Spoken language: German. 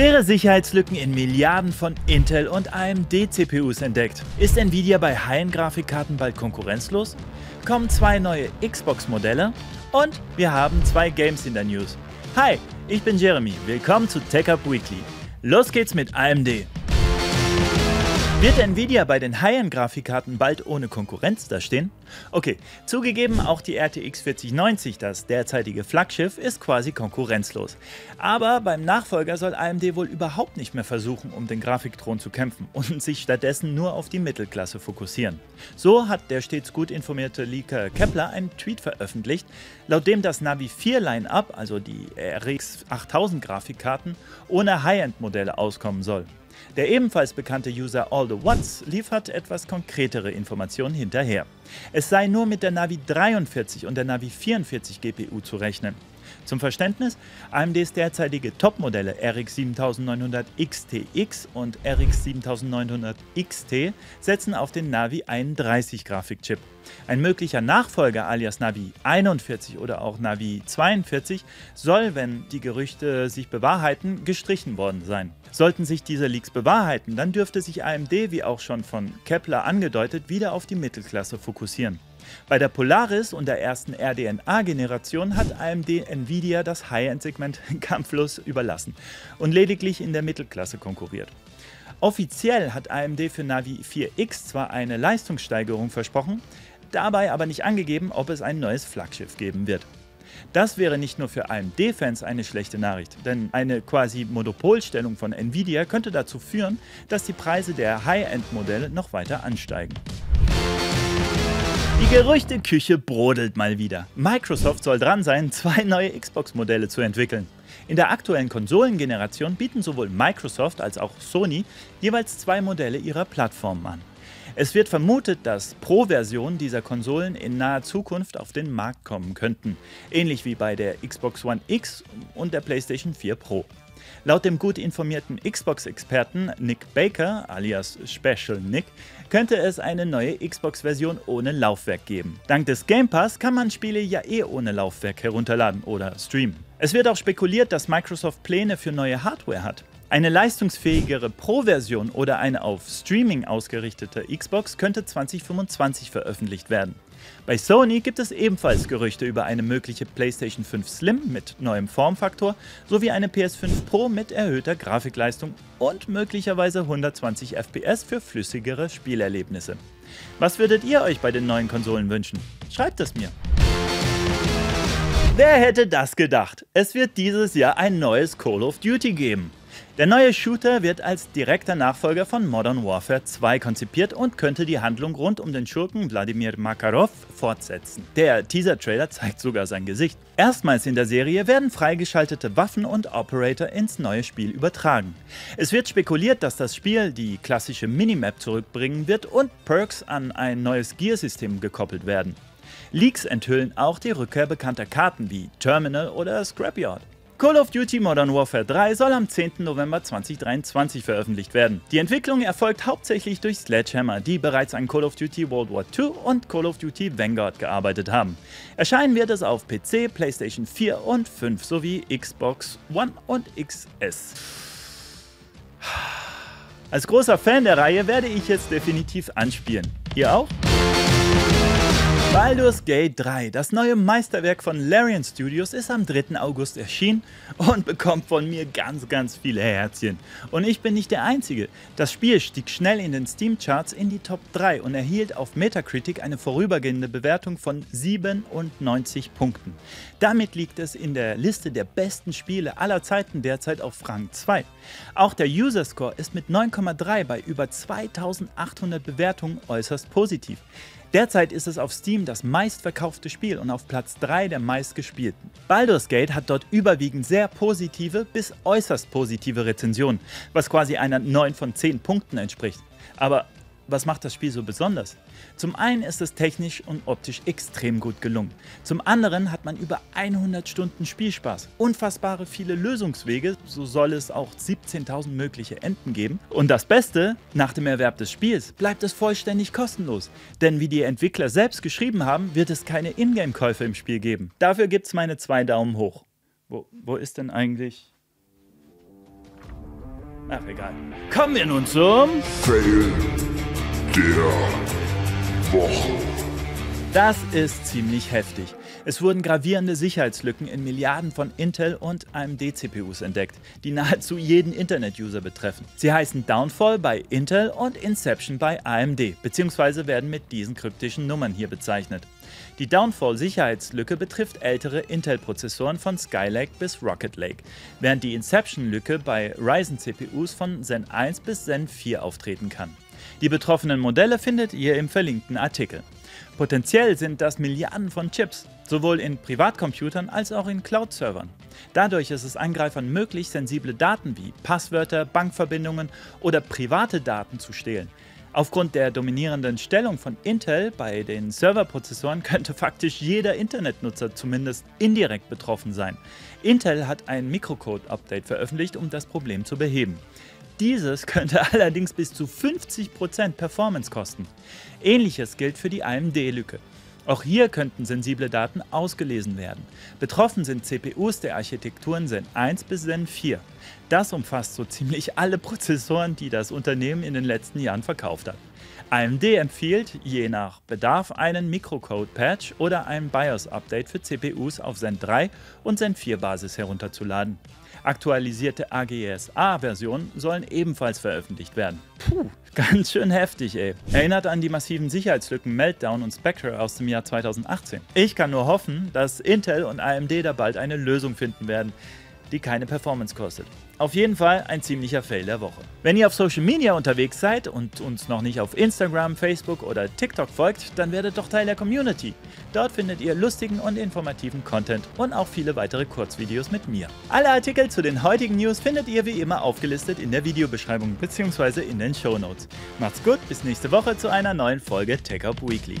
Schwere Sicherheitslücken in Milliarden von Intel- und AMD-CPUs entdeckt. Ist Nvidia bei High-End-Grafikkarten bald konkurrenzlos? Kommen zwei neue Xbox-Modelle? Und wir haben zwei Games in der News. Hi, ich bin Jeremy. Willkommen zu Tech-up Weekly. Los geht's mit AMD. Wird Nvidia bei den High-End-Grafikkarten bald ohne Konkurrenz dastehen? Okay, zugegeben, auch die RTX 4090, das derzeitige Flaggschiff, ist quasi konkurrenzlos. Aber beim Nachfolger soll AMD wohl überhaupt nicht mehr versuchen, um den Grafikthron zu kämpfen und sich stattdessen nur auf die Mittelklasse fokussieren. So hat der stets gut informierte Leaker Kepler einen Tweet veröffentlicht, laut dem das Navi 4 Line-Up, also die RX 8000 Grafikkarten, ohne High-End-Modelle auskommen soll. Der ebenfalls bekannte User AllTheWhats liefert etwas konkretere Informationen hinterher. Es sei nur mit der Navi 43 und der Navi 44 GPU zu rechnen. Zum Verständnis, AMDs derzeitige Top-Modelle RX 7900 XTX und RX 7900 XT setzen auf den Navi 31 Grafikchip. Ein möglicher Nachfolger alias Navi 41 oder auch Navi 42 soll, wenn die Gerüchte sich bewahrheiten, gestrichen worden sein. Sollten sich diese Leaks bewahrheiten, dann dürfte sich AMD, wie auch schon von Kepler angedeutet, wieder auf die Mittelklasse fokussieren. Bei der Polaris und der ersten RDNA-Generation hat AMD Nvidia das High-End-Segment kampflos überlassen und lediglich in der Mittelklasse konkurriert. Offiziell hat AMD für Navi 4X zwar eine Leistungssteigerung versprochen, dabei aber nicht angegeben, ob es ein neues Flaggschiff geben wird. Das wäre nicht nur für AMD-Fans eine schlechte Nachricht, denn eine quasi Monopolstellung von Nvidia könnte dazu führen, dass die Preise der High-End-Modelle noch weiter ansteigen. Die Gerüchteküche brodelt mal wieder. Microsoft soll dran sein, zwei neue Xbox-Modelle zu entwickeln. In der aktuellen Konsolengeneration bieten sowohl Microsoft als auch Sony jeweils zwei Modelle ihrer Plattformen an. Es wird vermutet, dass Pro-Versionen dieser Konsolen in naher Zukunft auf den Markt kommen könnten, ähnlich wie bei der Xbox One X und der PlayStation 4 Pro. Laut dem gut informierten Xbox-Experten Nick Baker, alias Special Nick, könnte es eine neue Xbox-Version ohne Laufwerk geben. Dank des Game Pass kann man Spiele ja eh ohne Laufwerk herunterladen oder streamen. Es wird auch spekuliert, dass Microsoft Pläne für neue Hardware hat. Eine leistungsfähigere Pro-Version oder eine auf Streaming ausgerichtete Xbox könnte 2025 veröffentlicht werden. Bei Sony gibt es ebenfalls Gerüchte über eine mögliche PlayStation 5 Slim mit neuem Formfaktor sowie eine PS5 Pro mit erhöhter Grafikleistung und möglicherweise 120 FPS für flüssigere Spielerlebnisse. Was würdet ihr euch bei den neuen Konsolen wünschen? Schreibt es mir! Wer hätte das gedacht? Es wird dieses Jahr ein neues Call of Duty geben. Der neue Shooter wird als direkter Nachfolger von Modern Warfare 2 konzipiert und könnte die Handlung rund um den Schurken Vladimir Makarov fortsetzen. Der Teaser-Trailer zeigt sogar sein Gesicht. Erstmals in der Serie werden freigeschaltete Waffen und Operator ins neue Spiel übertragen. Es wird spekuliert, dass das Spiel die klassische Minimap zurückbringen wird und Perks an ein neues Gear-System gekoppelt werden. Leaks enthüllen auch die Rückkehr bekannter Karten wie Terminal oder Scrapyard. Call of Duty Modern Warfare 3 soll am 10. November 2023 veröffentlicht werden. Die Entwicklung erfolgt hauptsächlich durch Sledgehammer, die bereits an Call of Duty World War II und Call of Duty Vanguard gearbeitet haben. Erscheinen wird es auf PC, PlayStation 4 und 5 sowie Xbox One und XS. Als großer Fan der Reihe werde ich jetzt definitiv anspielen. Ihr auch? Baldur's Gate 3, das neue Meisterwerk von Larian Studios, ist am 3. August erschienen und bekommt von mir ganz, ganz viele Herzchen. Und ich bin nicht der Einzige. Das Spiel stieg schnell in den Steam-Charts in die Top 3 und erhielt auf Metacritic eine vorübergehende Bewertung von 97 Punkten. Damit liegt es in der Liste der besten Spiele aller Zeiten derzeit auf Rang 2. Auch der User-Score ist mit 9,3 bei über 2800 Bewertungen äußerst positiv. Derzeit ist es auf Steam das meistverkaufte Spiel und auf Platz 3 der meistgespielten. Baldur's Gate hat dort überwiegend sehr positive bis äußerst positive Rezensionen, was quasi einer 9 von 10 Punkten entspricht. Aber was macht das Spiel so besonders? Zum einen ist es technisch und optisch extrem gut gelungen. Zum anderen hat man über 100 Stunden Spielspaß, unfassbare viele Lösungswege, so soll es auch 17.000 mögliche Enden geben. Und das Beste, nach dem Erwerb des Spiels bleibt es vollständig kostenlos. Denn wie die Entwickler selbst geschrieben haben, wird es keine Ingame-Käufe im Spiel geben. Dafür gibt's meine 2 Daumen hoch. Wo ist denn eigentlich... Ach, egal. Kommen wir nun zum Fail der Woche. Das ist ziemlich heftig. Es wurden gravierende Sicherheitslücken in Milliarden von Intel- und AMD-CPUs entdeckt, die nahezu jeden Internet-User betreffen. Sie heißen Downfall bei Intel und Inception bei AMD, beziehungsweise werden mit diesen kryptischen Nummern hier bezeichnet. Die Downfall-Sicherheitslücke betrifft ältere Intel-Prozessoren von Skylake bis Rocket Lake, während die Inception-Lücke bei Ryzen-CPUs von Zen 1 bis Zen 4 auftreten kann. Die betroffenen Modelle findet ihr im verlinkten Artikel. Potenziell sind das Milliarden von Chips, sowohl in Privatcomputern als auch in Cloud-Servern. Dadurch ist es Angreifern möglich, sensible Daten wie Passwörter, Bankverbindungen oder private Daten zu stehlen. Aufgrund der dominierenden Stellung von Intel bei den Serverprozessoren könnte faktisch jeder Internetnutzer zumindest indirekt betroffen sein. Intel hat ein Microcode-Update veröffentlicht, um das Problem zu beheben. Dieses könnte allerdings bis zu 50% Performance kosten. Ähnliches gilt für die AMD-Lücke. Auch hier könnten sensible Daten ausgelesen werden. Betroffen sind CPUs der Architekturen Zen 1 bis Zen 4. Das umfasst so ziemlich alle Prozessoren, die das Unternehmen in den letzten Jahren verkauft hat. AMD empfiehlt, je nach Bedarf, einen Microcode-Patch oder ein BIOS-Update für CPUs auf Zen 3 und Zen 4-Basis herunterzuladen. Aktualisierte AGSA-Versionen sollen ebenfalls veröffentlicht werden. Puh, ganz schön heftig, ey. Erinnert an die massiven Sicherheitslücken Meltdown und Spectre aus dem Jahr 2018. Ich kann nur hoffen, dass Intel und AMD da bald eine Lösung finden werden, die keine Performance kostet. Auf jeden Fall ein ziemlicher Fail der Woche. Wenn ihr auf Social Media unterwegs seid und uns noch nicht auf Instagram, Facebook oder TikTok folgt, dann werdet doch Teil der Community. Dort findet ihr lustigen und informativen Content und auch viele weitere Kurzvideos mit mir. Alle Artikel zu den heutigen News findet ihr wie immer aufgelistet in der Videobeschreibung bzw. in den Shownotes. Macht's gut, bis nächste Woche zu einer neuen Folge Tech-up Weekly.